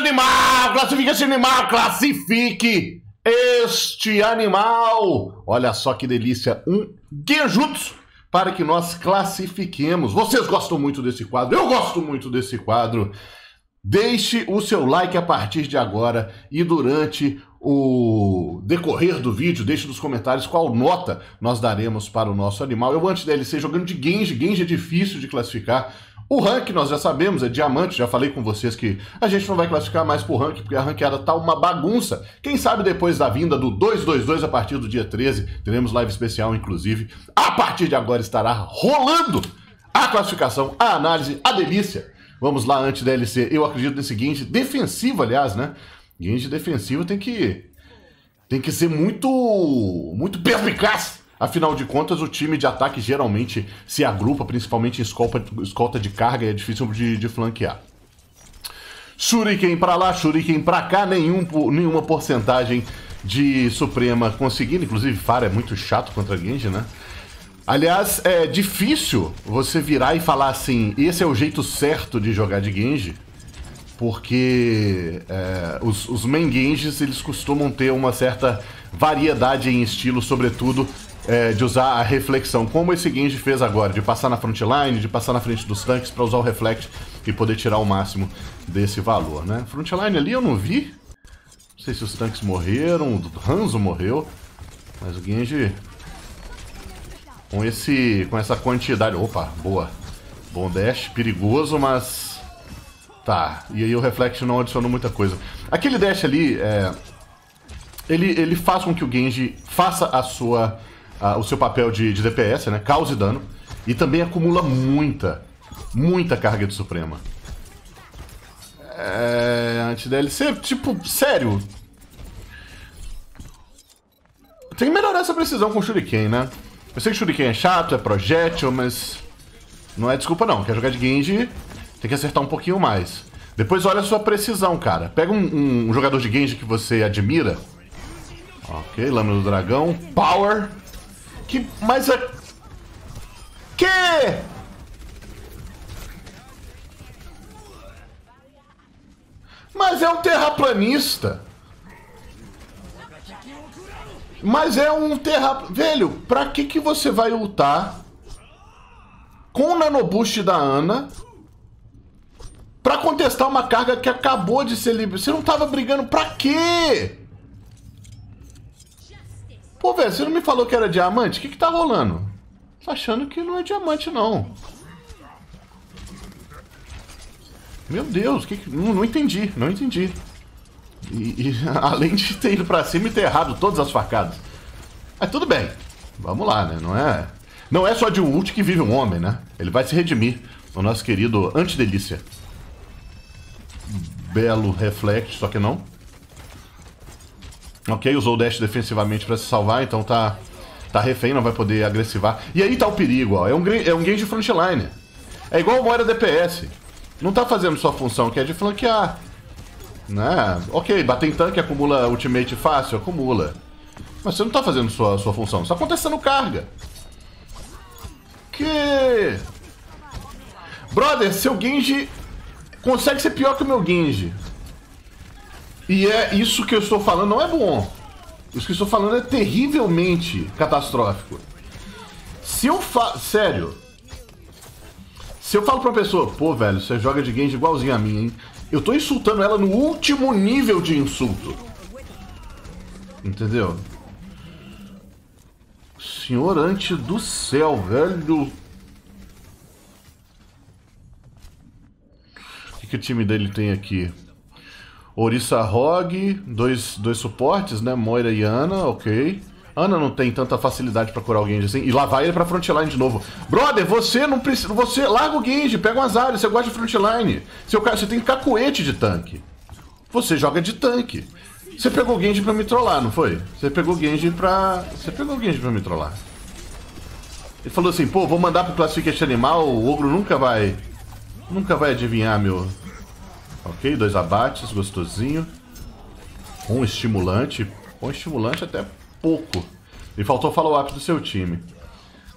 animal, classifique este animal, classifique este animal. Olha só que delícia, um genjutsu para que nós classifiquemos. Vocês gostam muito desse quadro, eu gosto muito desse quadro. Deixe o seu like a partir de agora e durante o decorrer do vídeo, deixe nos comentários qual nota nós daremos para o nosso animal. Eu, antes da DLC, jogando de Genji, Genji é difícil de classificar. O rank nós já sabemos, é diamante, já falei com vocês que a gente não vai classificar mais por rank, porque a ranqueada tá uma bagunça. Quem sabe depois da vinda do 222, a partir do dia 13, teremos live especial, inclusive. A partir de agora estará rolando a classificação, a análise, a delícia. Vamos lá, anti-DLC, eu acredito nesse Genji defensivo, aliás, né? Genji defensivo tem que ser muito perspicaz. Afinal de contas, o time de ataque geralmente se agrupa, principalmente em escolta de carga, e é difícil de flanquear. Shuriken pra lá, Shuriken pra cá, nenhuma porcentagem de Suprema conseguindo. Inclusive, Fara é muito chato contra Genji, né? Aliás, é difícil você virar e falar assim, esse é o jeito certo de jogar de Genji, porque os main Genjis, eles costumam ter uma certa variedade em estilo, sobretudo... de usar a reflexão, como esse Genji fez agora, de passar na frontline, de passar na frente dos tanques para usar o reflect e poder tirar o máximo desse valor, né? Frontline ali eu não vi, não sei se os tanques morreram, o Hanzo morreu, mas o Genji com essa quantidade, opa, boa, bom dash, perigoso, mas tá, e aí o reflect não adicionou muita coisa. Aquele dash ali, ele faz com que o Genji faça a sua... o seu papel de DPS, né? Cause dano. E também acumula muita carga de Suprema. Anti-DLC, tipo, sério. Tem que melhorar essa precisão com o Shuriken, né? Eu sei que o Shuriken é chato, é projétil, mas... não é desculpa, não. Quer jogar de Genji, tem que acertar um pouquinho mais. Depois olha a sua precisão, cara. Pega um jogador de Genji que você admira. Ok, Lâmina do Dragão. Power... Mas é um terraplanista. Mas é um Velho, pra que você vai ultar com o Nano boost da Ana pra contestar uma carga que acabou de ser liberada? Você não tava brigando, pra quê? Pô, velho, você não me falou que era diamante? O que tá rolando? Tô achando que não é diamante, não. Meu Deus, não entendi, não entendi. E além de ter ido pra cima e ter errado todas as facadas. Mas tudo bem, vamos lá, né? Não é só de ult que vive um homem, né? Ele vai se redimir, o nosso querido anti-delícia. Belo reflect, só que não. Ok, usou o dash defensivamente pra se salvar, então tá refém, não vai poder agressivar. E aí tá o perigo, ó. É um Genji frontline. É igual o Moira DPS. Não tá fazendo sua função, que é de flanquear. Né? Ok, bater em tanque acumula ultimate fácil, acumula. Mas você não tá fazendo sua função, só acontecendo carga. Que... brother, seu Genji consegue ser pior que o meu Genji. E é isso que eu estou falando, não é bom. Isso que eu estou falando é terrivelmente catastrófico. Sério. Se eu falo pra uma pessoa, pô, velho, você joga de Genji igualzinho a mim, hein? Eu tô insultando ela no último nível de insulto. Entendeu? Senhor ante do céu, velho. O que o time dele tem aqui? Orisa, Hog, dois suportes, né? Moira e Ana, ok. Ana não tem tanta facilidade pra curar o Genji assim. E lá vai ele pra frontline de novo. Brother, você não precisa... você larga o Genji, pega um Zarya, você gosta de frontline. Você tem cacuete de tanque. Você joga de tanque. Você pegou o Genji pra me trollar, não foi? Você pegou o Genji pra me trollar. Ele falou assim, pô, vou mandar pro classifique este animal, o ogro nunca vai adivinhar, meu... Ok, dois abates, gostosinho. Um estimulante até pouco. E faltou o follow-up do seu time.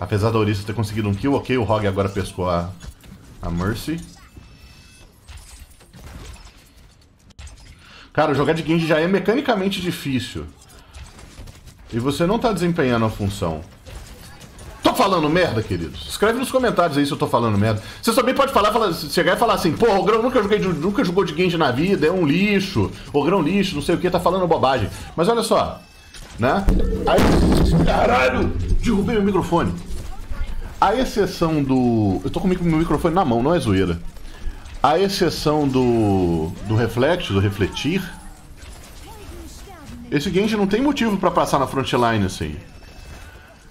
Apesar da Orisa ter conseguido um kill, ok, o Hog agora pescou a Mercy. Cara, jogar de Genji já é mecanicamente difícil. E você não tá desempenhando a função. Tô falando merda, queridos? Escreve nos comentários aí se eu tô falando merda. Você também pode falar, chegar e falar assim, porra, o Grão nunca jogou de Genji na vida, é um lixo. O Grão lixo, não sei o que, tá falando bobagem. Mas olha só, né? Aí, caralho, derrubei meu microfone. A exceção do... Eu tô com o meu microfone na mão, não é zoeira. A exceção do reflexo, do refletir, esse Genji não tem motivo pra passar na frontline assim.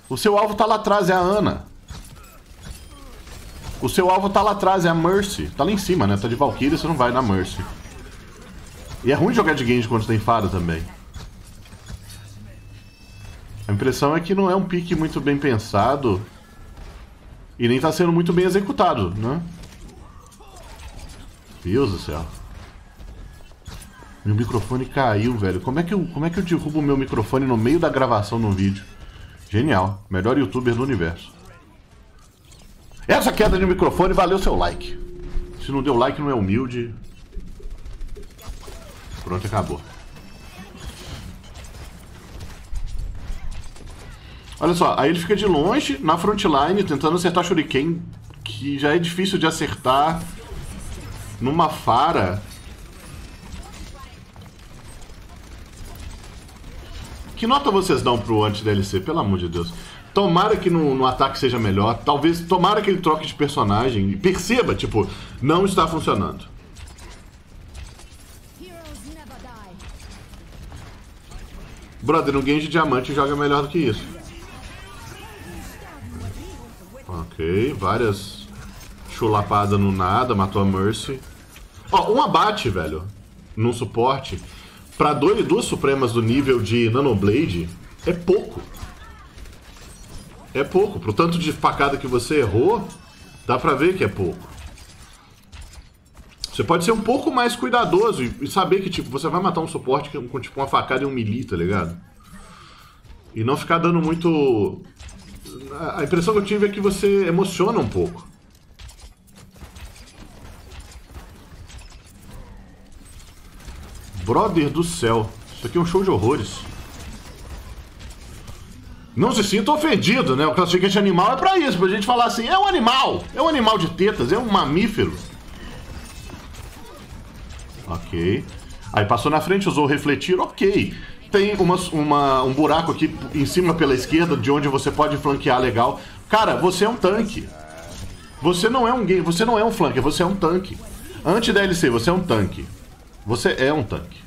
O seu alvo tá lá atrás, é a Ana. O seu alvo tá lá atrás, é a Mercy. Tá lá em cima, né? Tá de Valkyrie, você não vai na Mercy. E é ruim jogar de Genji quando tem Fara também. A impressão é que não é um pique muito bem pensado. E nem tá sendo muito bem executado, né? Deus do céu. Meu microfone caiu, velho. Como é que eu derrubo o meu microfone no meio da gravação de um vídeo? Genial. Melhor youtuber do universo. Essa queda de microfone valeu seu like. Se não deu like, não é humilde. Pronto, acabou. Olha só, aí ele fica de longe, na frontline, tentando acertar Shuriken, que já é difícil de acertar numa Fara. Que nota vocês dão pro anti-DLC, pelo amor de Deus? Tomara que no ataque seja melhor, talvez, tomara que ele troque de personagem e perceba, tipo, não está funcionando. Brother, no game de diamante joga melhor do que isso. Ok, várias chulapadas no nada, matou a Mercy. Ó, um abate, velho, num suporte, pra duas Supremas do nível de Nanoblade, é pouco. É pouco, pro tanto de facada que você errou, dá pra ver que é pouco. Você pode ser um pouco mais cuidadoso e saber que, tipo, você vai matar um suporte com, tipo, uma facada e um melee, tá ligado? E não ficar dando muito... A impressão que eu tive é que você emociona um pouco. Brother do céu. Isso aqui é um show de horrores. Não se sinta ofendido, né? O classificante animal é pra isso, pra gente falar assim, é um animal! É um animal de tetas, é um mamífero. Ok. Aí passou na frente, usou o refletir, ok. Tem um buraco aqui em cima pela esquerda, de onde você pode flanquear legal. Cara, você é um tanque. Você não é um game, você não é um flanker, você é um tanque. Anti-DLC, você é um tanque. Você é um tanque.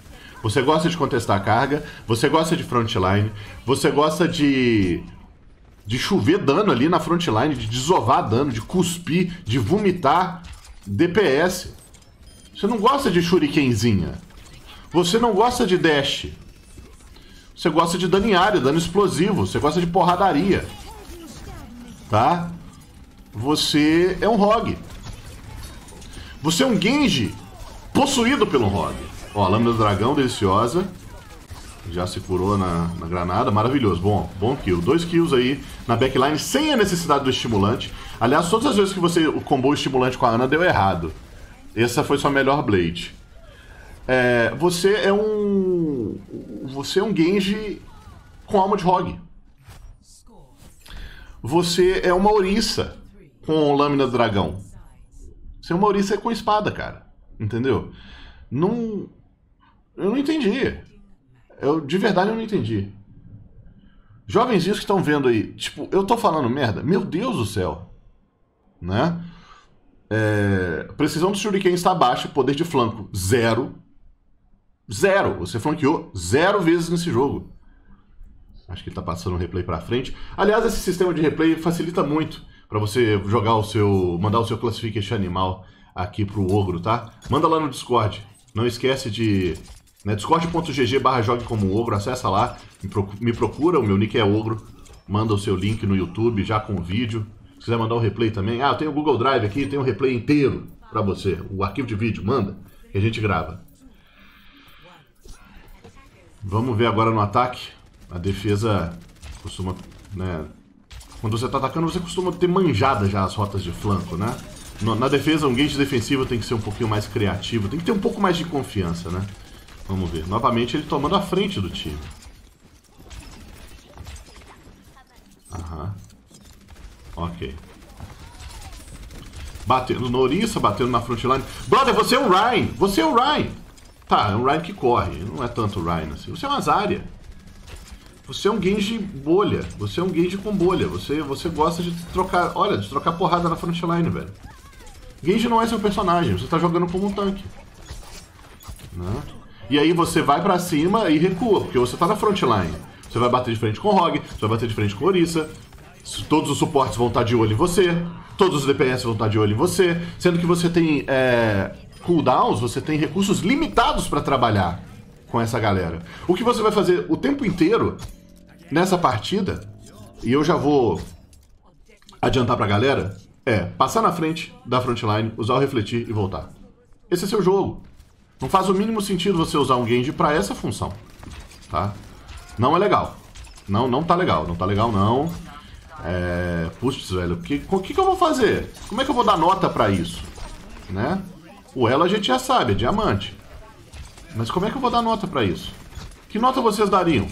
Você gosta de contestar a carga, você gosta de frontline, você gosta de chover dano ali na frontline, de desovar dano, de cuspir, de vomitar DPS. Você não gosta de shurikenzinha. Você não gosta de dash. Você gosta de dano em área, dano explosivo. Você gosta de porradaria. Tá? Você é um Hog. Você é um Genji possuído pelo Hog. Ó, Lâmina do Dragão, deliciosa. Já se curou na granada. Maravilhoso. Bom kill. 2 kills aí na backline sem a necessidade do estimulante. Aliás, todas as vezes que você combou o estimulante com a Ana deu errado. Essa foi sua melhor Blade. É, você é um Genji com alma de Hog. Você é uma Orisa com Lâmina do Dragão. Você é uma Orisa com espada, cara. Entendeu? Não... Eu não entendi. De verdade, eu não entendi. Jovenzinhos que estão vendo aí, tipo, eu tô falando merda? Meu Deus do céu. Né? É, precisão do Shuriken está baixa, poder de flanco, 0. Você flanqueou 0 vezes nesse jogo. Acho que ele tá passando o replay pra frente. Aliás, esse sistema de replay facilita muito pra você jogar mandar o seu classification animal aqui pro ogro, tá? Manda lá no Discord. Não esquece de... Né, discord.gg/jogue como ogro. Acessa lá, me procura, o meu nick é ogro. Manda o seu link no YouTube já com o vídeo. Se quiser mandar um replay também. Ah, eu tenho o Google Drive aqui, tem um replay inteiro pra você. O arquivo de vídeo, manda, que a gente grava. Vamos ver agora no ataque. A defesa costuma, né? Quando você tá atacando, você costuma ter manjada já as rotas de flanco, né? Na defesa, um Genji defensivo tem que ser um pouquinho mais criativo. Tem que ter um pouco mais de confiança, né? Vamos ver. Novamente ele tomando a frente do time. Aham. Ok. Batendo no Orisa, batendo na frontline. Brother, você é um Ryan! Você é um Ryan! Tá, é um Ryan que corre. Não é tanto Ryan assim. Você é uma Zarya. Você é um Genji bolha. Você é um Genji com bolha. Você gosta de trocar... Olha, de trocar porrada na frontline, velho. Genji não é seu personagem. Você tá jogando como um tanque. Né? E aí você vai pra cima e recua, porque você tá na frontline. Você vai bater de frente com o Hog, você vai bater de frente com o Orisa. Todos os suportes vão estar de olho em você. Todos os DPS vão estar de olho em você. Sendo que você tem cooldowns, você tem recursos limitados pra trabalhar com essa galera. O que você vai fazer o tempo inteiro nessa partida, e eu já vou adiantar pra galera, é passar na frente da frontline, usar o refletir e voltar. Esse é seu jogo. Não faz o mínimo sentido você usar um Genji pra essa função, tá? Não é legal. Não tá legal. Não tá legal, não. É... Putz, velho. O que eu vou fazer? Como é que eu vou dar nota pra isso? Né? O elo a gente já sabe, é diamante. Mas como é que eu vou dar nota pra isso? Que nota vocês dariam?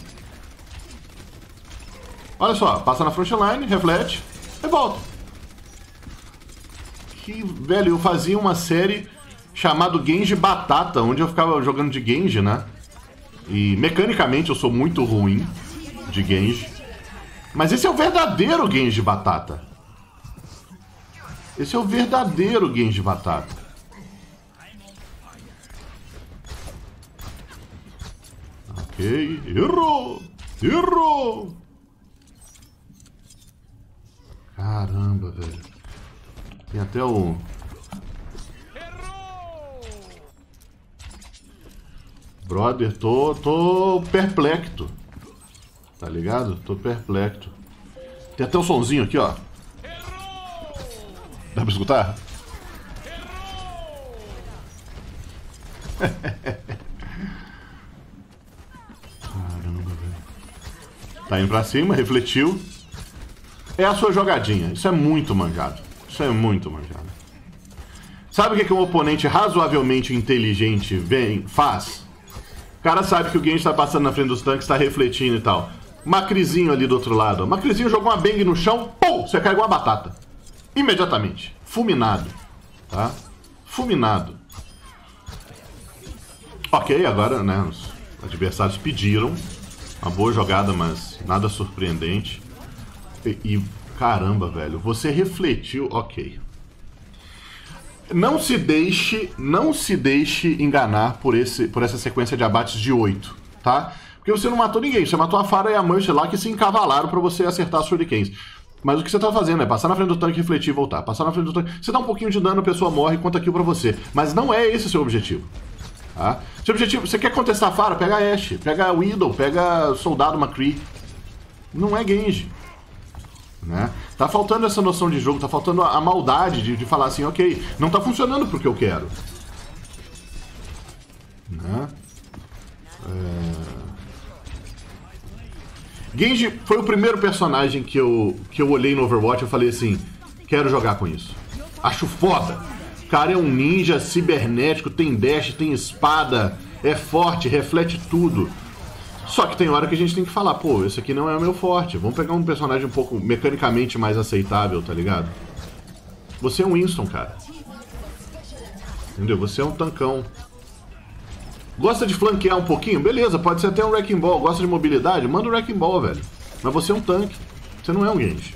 Olha só. Passa na frontline, reflete e volta. Que, velho, eu fazia uma série... chamado Genji Batata, onde eu ficava jogando de Genji, né? E mecanicamente eu sou muito ruim de Genji. Mas esse é o verdadeiro Genji Batata. Esse é o verdadeiro Genji Batata. Ok, errou! Errou! Caramba, velho. Tem até o... Brother, tô perplexo. Tá ligado? Tô perplexo. Tem até um sonzinho aqui, ó. Dá pra escutar? Caramba, velho. Tá indo pra cima, refletiu. É a sua jogadinha. Isso é muito manjado. Isso é muito manjado. Sabe o que um oponente razoavelmente inteligente faz? O cara sabe que o Genji tá passando na frente dos tanques, tá refletindo e tal. McCreezinho ali do outro lado. McCreezinho jogou uma bang no chão, pum! Você cai igual uma batata. Imediatamente. Fulminado. Tá? Fulminado. Ok, agora, né? Os adversários pediram. Uma boa jogada, mas nada surpreendente. E caramba, velho. Você refletiu. Ok. Não se deixe enganar por essa sequência de abates de 8, tá? Porque você não matou ninguém, você matou a Fara e a Mercy lá que se encavalaram pra você acertar as shurikens. Mas o que você tá fazendo é passar na frente do tanque, refletir e voltar. Passar na frente do tanque, você dá um pouquinho de dano, a pessoa morre e conta kill pra você. Mas não é esse o seu objetivo, tá? Seu objetivo, você quer contestar a Fara, pega a Ashe, pega a Widow, pega o soldado McCree. Não é Genji. Né? Tá faltando essa noção de jogo, tá faltando a maldade de falar assim, ok, não tá funcionando porque eu quero. Né? Genji foi o primeiro personagem que eu olhei no Overwatch e eu falei assim, quero jogar com isso. Acho foda. O cara é um ninja cibernético, tem dash, tem espada, é forte, reflete tudo. Só que tem hora que a gente tem que falar, pô, esse aqui não é o meu forte. Vamos pegar um personagem um pouco mecanicamente mais aceitável, tá ligado? Você é um Winston, cara. Entendeu? Você é um tancão. Gosta de flanquear um pouquinho? Beleza, pode ser até um Wrecking Ball. Gosta de mobilidade? Manda um Wrecking Ball, velho. Mas você é um tanque. Você não é um Genji.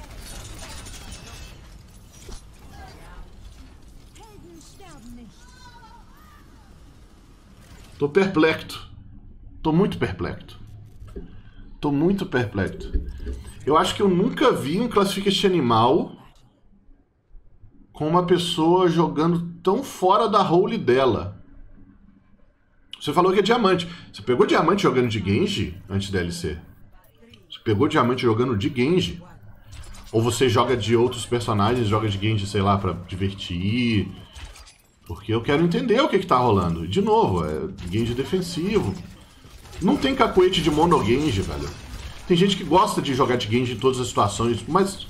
Tô perplexo. Tô muito perplexo. Tô muito perplexo. Eu acho que eu nunca vi um Classification Animal com uma pessoa jogando tão fora da role dela. Você falou que é diamante. Você pegou diamante jogando de Genji antes da DLC? Você pegou diamante jogando de Genji? Ou você joga de outros personagens, joga de Genji, sei lá, pra divertir? Porque eu quero entender o que tá rolando. E de novo, é Genji defensivo. Não tem cacuete de mono Genji, velho. Tem gente que gosta de jogar de Genji em todas as situações, mas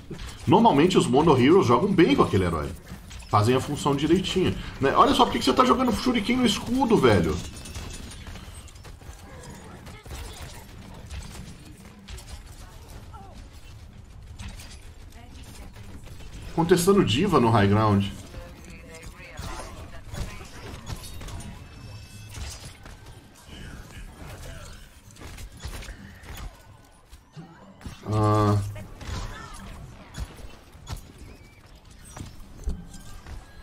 normalmente os mono heroes jogam bem com aquele herói. Fazem a função direitinho. Né? Olha só, por que você tá jogando Shuriken no escudo, velho? contestando D.Va no high ground.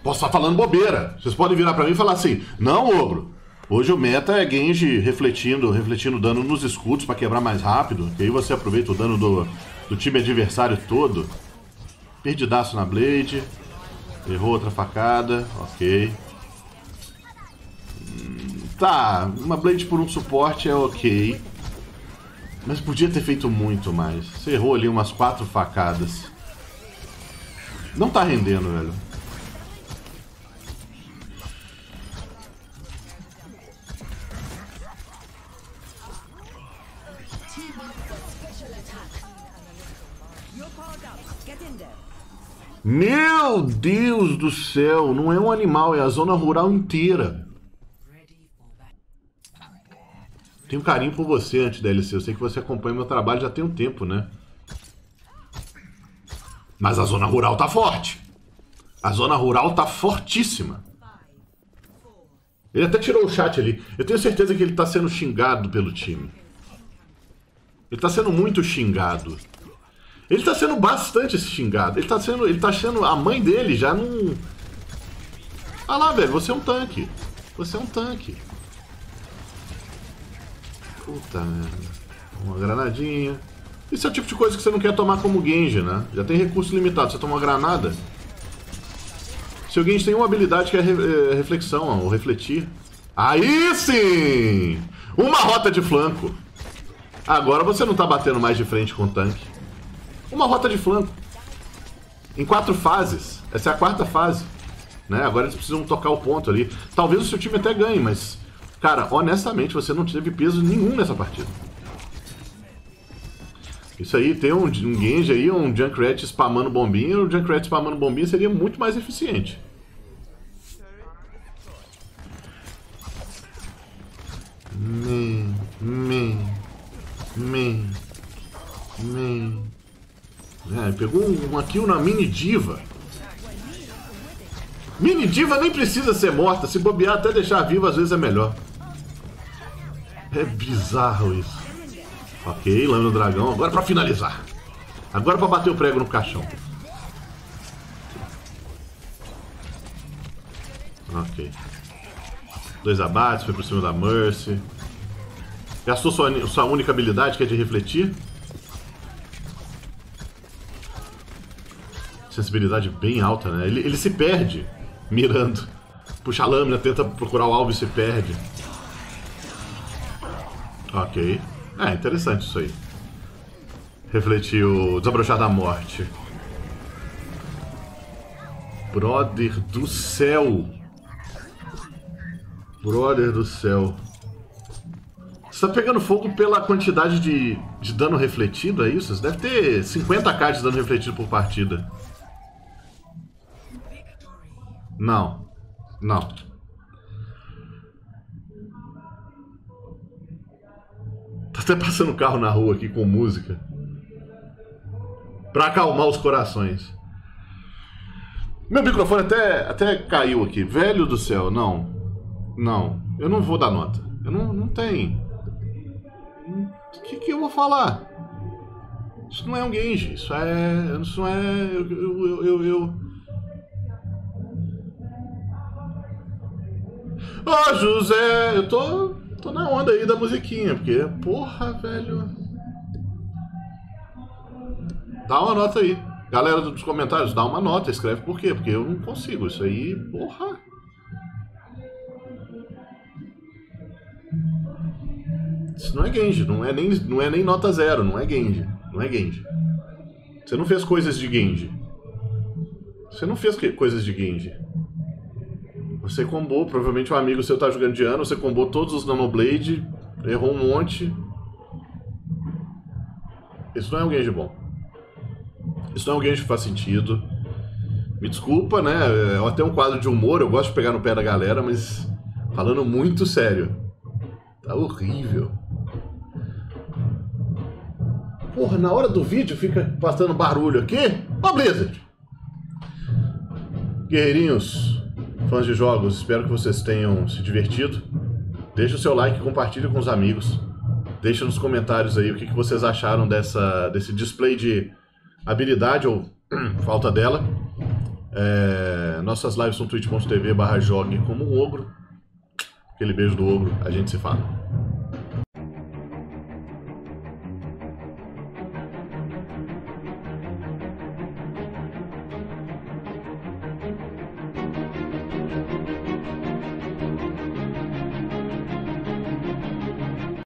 Posso estar falando bobeira. Vocês podem virar pra mim e falar assim: não, ogro, hoje o meta é Genji refletindo dano nos escudos pra quebrar mais rápido. E aí você aproveita o dano do time adversário todo. Perdidaço na Blade. Errou outra facada. Ok. Tá, uma Blade por um suporte é ok. Mas podia ter feito muito mais. Você errou ali umas 4 facadas. Não tá rendendo, velho. Meu Deus do céu, não é um animal, é a zona rural inteira. Tenho carinho por você, anti-DLC. Eu sei que você acompanha meu trabalho já tem um tempo, né? Mas a zona rural tá forte. A zona rural tá fortíssima. Ele até tirou o chat ali. Eu tenho certeza que ele tá sendo xingado pelo time. Ele tá sendo muito xingado. Ele tá sendo bastante xingado. Ele tá sendo... A mãe dele já não... Ah lá, velho, você é um tanque. Você é um tanque. Puta merda. Uma granadinha. Isso é o tipo de coisa que você não quer tomar como Genji, né? Já tem recurso limitado. Você toma uma granada. Se o Genji tem uma habilidade que é reflexão, ó, ou refletir. Aí sim! Uma rota de flanco. Agora você não tá batendo mais de frente com o tanque. Uma rota de flanco. Em 4 fases. Essa é a 4ª fase. Né? Agora eles precisam tocar o ponto ali. Talvez o seu time até ganhe, mas... Cara, honestamente, você não teve peso nenhum nessa partida. Isso aí, ter um Genji aí, um Junkrat spamando bombinha, o Junkrat spamando bombinha seria muito mais eficiente. É, pegou uma kill na Mini D.Va. Mini D.Va nem precisa ser morta. Se bobear, até deixar viva às vezes é melhor. É bizarro isso. Ok, Lâmina do Dragão. Agora pra finalizar. Agora pra bater o prego no caixão. Ok. 2 abates, foi por cima da Mercy. Gastou sua única habilidade, que é de refletir. Sensibilidade bem alta, né? Ele se perde mirando. Puxa a lâmina, tenta procurar o alvo e se perde. Ok. É, interessante isso aí. Refletir o desabrochar da morte. Brother do céu. Brother do céu. Você tá pegando fogo pela quantidade de dano refletido, é isso? Você deve ter 50k de dano refletido por partida. Não. Não. Tá até passando carro na rua aqui com música. Pra acalmar os corações. Meu microfone até caiu aqui. Velho do céu, não. Não. Eu não vou dar nota. Eu não tenho. O que eu vou falar? Isso não é um Genji. Isso não é... Ô, José, eu tô na onda aí da musiquinha, porque, porra, velho. Dá uma nota aí. Galera dos comentários, dá uma nota, escreve por quê? Porque eu não consigo, isso aí, porra. Isso não é Genji, não é nem nota zero, não é Genji, não é Genji. Você não fez coisas de Genji. Você não fez coisas de Genji. Você combou, provavelmente um amigo seu tá jogando de ano, você combou todos os Nanoblade, errou um monte. Isso não é um Genji bom. Isso não é um Genji que faz sentido. Me desculpa, né? Eu até um quadro de humor, eu gosto de pegar no pé da galera, mas falando muito sério. Tá horrível. Porra, na hora do vídeo fica passando barulho aqui. Ó, Blizzard! Guerreirinhos, fãs de jogos, espero que vocês tenham se divertido. Deixa o seu like, compartilha com os amigos. Deixa nos comentários aí o que vocês acharam desse display de habilidade ou falta dela. Nossas lives são twitch.tv/jogue como um ogro. Aquele beijo do ogro, a gente se fala.